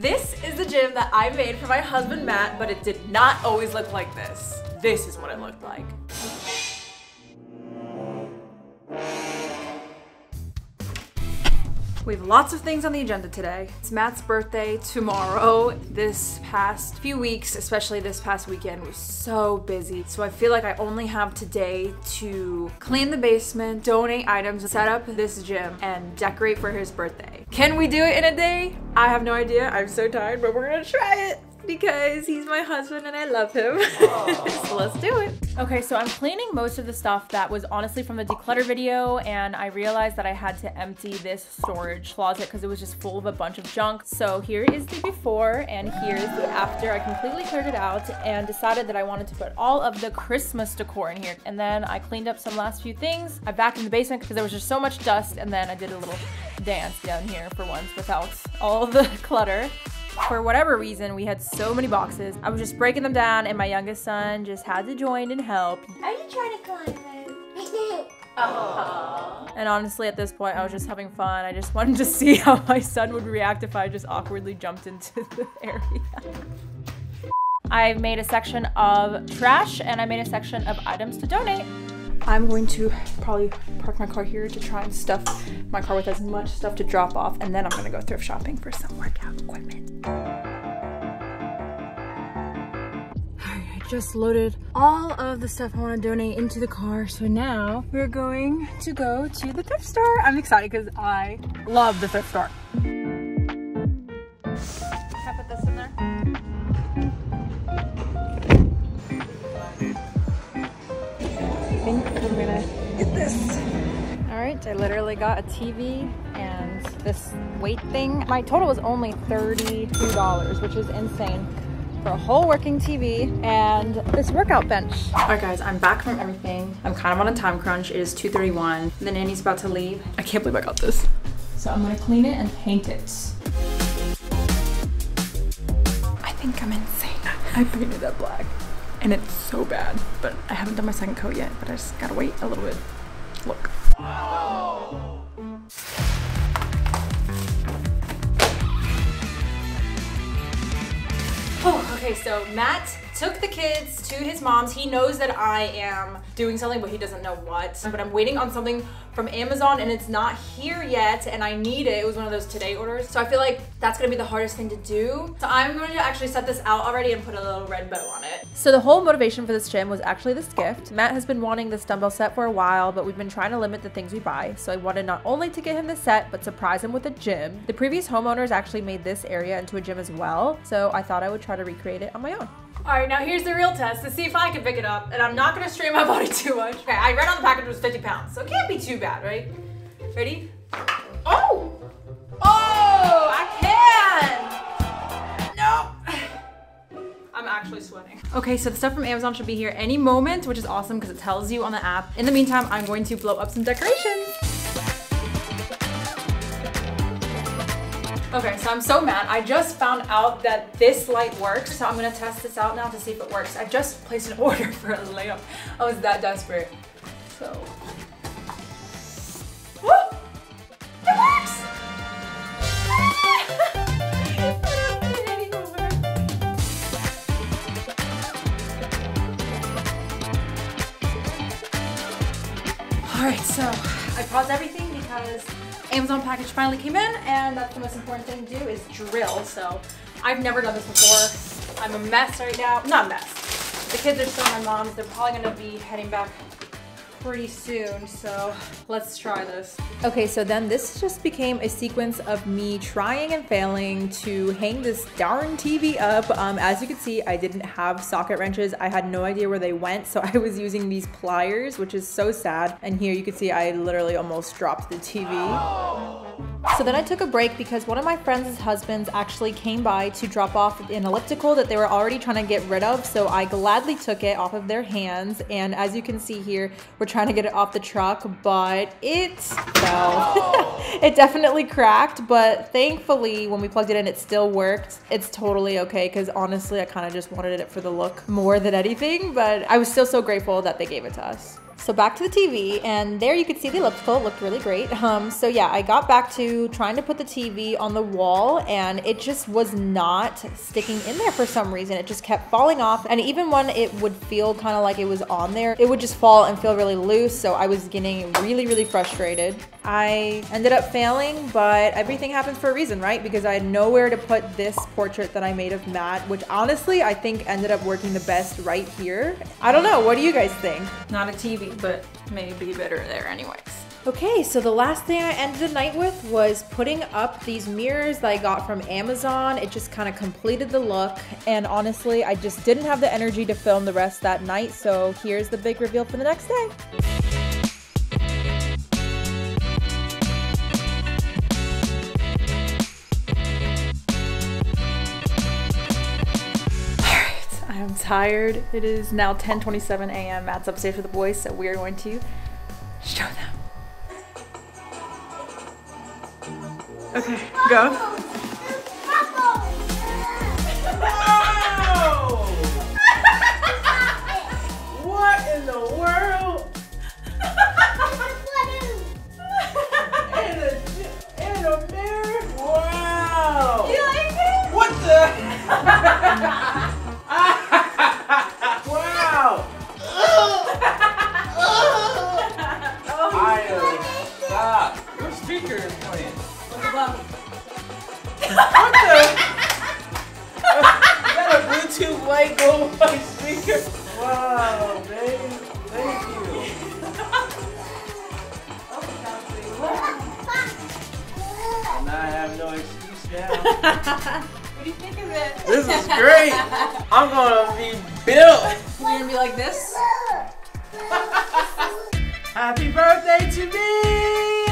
This is the gym that I made for my husband Matt, but it did not always look like this. This is what it looked like. We have lots of things on the agenda today. It's Matt's birthday tomorrow. This past few weeks, especially this past weekend, was so busy. So I feel like I only have today to clean the basement, donate items, set up this gym, and decorate for his birthday. Can we do it in a day? I have no idea. I'm so tired, but we're gonna try it because he's my husband and I love him. So let's do it. Okay, so I'm cleaning most of the stuff that was honestly from the declutter video, and I realized that I had to empty this storage closet because it was just full of a bunch of junk. So here is the before and here's the after. I completely cleared it out and decided that I wanted to put all of the Christmas decor in here. And then I cleaned up some last few things. I vacuumed the basement because there was just so much dust, and then I did a little dance down here for once without all of the clutter. For whatever reason, we had so many boxes. I was just breaking them down, and my youngest son just had to join and help. Are you trying to climb? Aww. And honestly, at this point, I was just having fun. I just wanted to see how my son would react if I just awkwardly jumped into the area. I made a section of trash, and I made a section of items to donate. I'm going to probably park my car here to try and stuff my car with as much stuff to drop off, and then I'm gonna go thrift shopping for some workout equipment. All right, I just loaded all of the stuff I wanna donate into the car, so now we're going to go to the thrift store. I'm excited because I love the thrift store. Can I put this in there? I'm gonna get this. All right, I literally got a TV and this weight thing. My total was only $32, which is insane for a whole working TV and this workout bench. All right guys, I'm back from everything. I'm kind of on a time crunch. It is 2:31. The nanny's about to leave. I can't believe I got this. So I'm gonna clean it and paint it. I think I'm insane. I painted that black. And it's so bad, but I haven't done my second coat yet, but I just gotta wait a little bit. Look. Whoa. Oh, okay, so Matt took the kids to his mom's. He knows that I am doing something, but he doesn't know what. But I'm waiting on something from Amazon and it's not here yet and I need it. It was one of those today orders. So I feel like that's gonna be the hardest thing to do. So I'm going to actually set this out already and put a little red bow on it. So the whole motivation for this gym was actually this gift. Matt has been wanting this dumbbell set for a while, but we've been trying to limit the things we buy. So I wanted not only to get him the set, but surprise him with a gym. The previous homeowners actually made this area into a gym as well. So I thought I would try to recreate it on my own. All right, now here's the real test to see if I can pick it up, and I'm not gonna strain my body too much. Okay, I read on the package it was 50 pounds, so it can't be too bad, right? Ready? Oh! Oh, I can! No! I'm actually sweating. Okay, so the stuff from Amazon should be here any moment, which is awesome because it tells you on the app. In the meantime, I'm going to blow up some decorations. Okay, so I'm so mad. I just found out that this light works, so I'm gonna test this out now to see if it works. I just placed an order for a lamp. I was that desperate. So, woo! It works! All right, so I paused everything because Amazon package finally came in, and that's the most important thing to do is drill. So I've never done this before. I'm a mess right now. Not a mess. The kids are still my mom's. They're probably gonna be heading back pretty soon, so let's try this. Okay, so then this just became a sequence of me trying and failing to hang this darn TV up. As you can see, I didn't have socket wrenches. I had no idea where they went, so I was using these pliers, which is so sad. And here you can see I literally almost dropped the TV. Oh. So then I took a break because one of my friends' husbands actually came by to drop off an elliptical that they were already trying to get rid of, so I gladly took it off of their hands, and as you can see here, we're trying to get it off the truck, but it fell. It definitely cracked, but thankfully when we plugged it in, it still worked. It's totally okay because honestly, I kind of just wanted it for the look more than anything, but I was still so grateful that they gave it to us. So back to the TV, and there you could see the elliptical. It looked really great. So yeah, I got back to trying to put the TV on the wall, and it just was not sticking in there for some reason. It just kept falling off, and even when it would feel kind of like it was on there, it would just fall and feel really loose, so I was getting really, really frustrated. I ended up failing, but everything happens for a reason, right? Because I had nowhere to put this portrait that I made of Matt, which honestly, I think ended up working the best right here. I don't know, what do you guys think? Not a TV, but maybe better there anyways. Okay, so the last thing I ended the night with was putting up these mirrors that I got from Amazon. It just kind of completed the look, and honestly, I just didn't have the energy to film the rest that night, so here's the big reveal for the next day. I'm tired. It is now 10:27 a.m. Matt's upstairs with the boys, so we are going to show them. Okay, go. Oh! What in the world? In a mirror? Wow! You like it? What the? Wow, baby. Thank you. And I have no excuse now. What do you think of it? This is great. I'm gonna be built. You're gonna be like this? Happy birthday to me!